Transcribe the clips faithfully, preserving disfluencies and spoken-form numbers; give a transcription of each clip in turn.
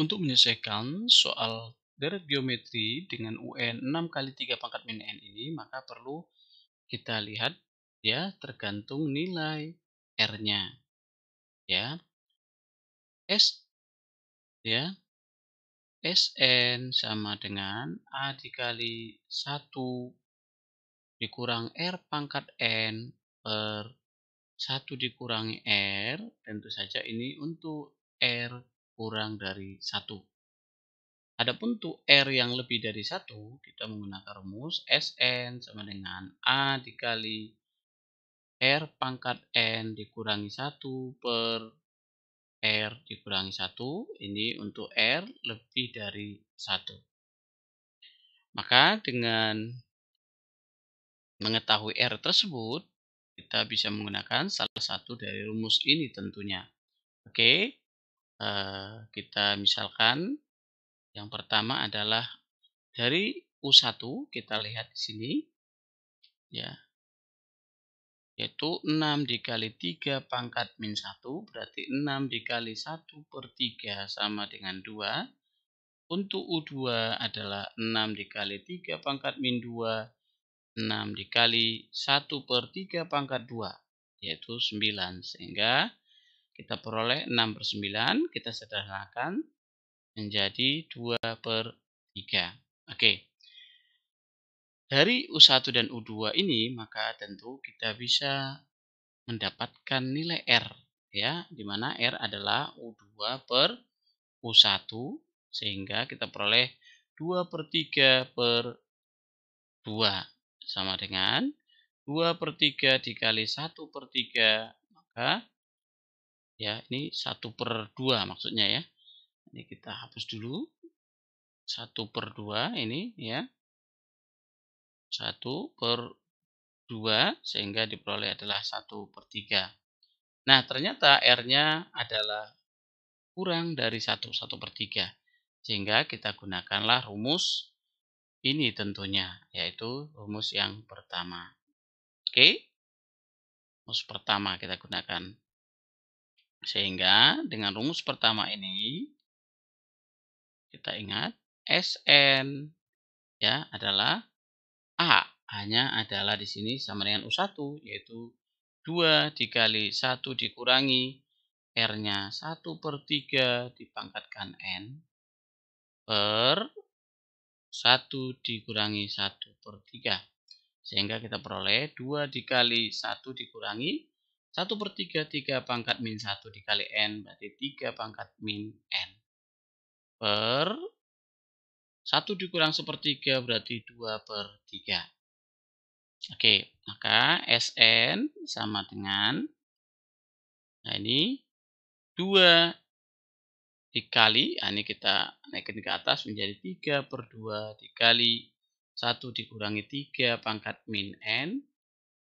Untuk menyelesaikan soal deret geometri dengan U N enam kali tiga pangkat min N ini, maka perlu kita lihat ya tergantung nilai R-nya. Ya. S ya. S N sama dengan A dikali satu dikurang R pangkat N per satu dikurangi R. Tentu saja ini untuk R kurang dari satu. Adapun untuk R yang lebih dari satu, kita menggunakan rumus S N sama dengan A dikali R pangkat N dikurangi satu per R dikurangi satu. Ini untuk R lebih dari satu. Maka dengan mengetahui R tersebut, kita bisa menggunakan salah satu dari rumus ini tentunya. Oke, uh, kita misalkan yang pertama adalah dari U satu, kita lihat di sini, ya, yaitu enam dikali tiga pangkat min satu, berarti enam dikali satu per tiga sama dengan dua. Untuk U dua adalah enam dikali tiga pangkat min dua, enam dikali satu per tiga pangkat dua, yaitu sembilan. Sehingga kita peroleh enam per sembilan, kita sederhanakan menjadi dua per tiga. Oke. Dari U satu dan U dua ini, maka tentu kita bisa mendapatkan nilai R. Ya, dimana R adalah U dua per U satu. Sehingga kita peroleh dua per tiga per dua. Sama dengan dua per tiga dikali satu per tiga. Maka, ya, ini satu per dua maksudnya ya. Ini kita hapus dulu. satu per dua ini ya. satu per dua sehingga diperoleh adalah satu per tiga. Nah ternyata R-nya adalah kurang dari satu, satu per tiga. Sehingga kita gunakanlah rumus ini tentunya. Yaitu rumus yang pertama. Oke. Rumus pertama kita gunakan. Sehingga dengan rumus pertama ini, kita ingat S N ya adalah A, hanya adalah di sini sama dengan U satu, yaitu dua dikali satu dikurangi R-nya satu per tiga dipangkatkan N per satu dikurangi satu per tiga. Sehingga kita peroleh dua dikali satu dikurangi satu per tiga, tiga pangkat min satu dikali N, berarti tiga pangkat min N. Per satu dikurang sepertiga berarti dua per tiga. Oke, maka S N sama dengan, nah ini dua dikali, nah ini kita naikin ke atas menjadi tiga per dua dikali satu dikurangi tiga pangkat min N.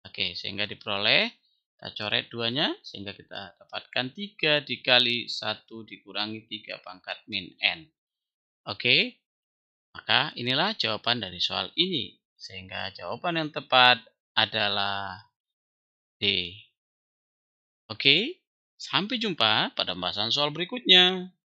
Oke, sehingga diperoleh, kita coret duanya, sehingga kita dapatkan tiga dikali satu dikurangi tiga pangkat min N. Oke. Maka inilah jawaban dari soal ini. Sehingga jawaban yang tepat adalah D. Oke, sampai jumpa pada pembahasan soal berikutnya.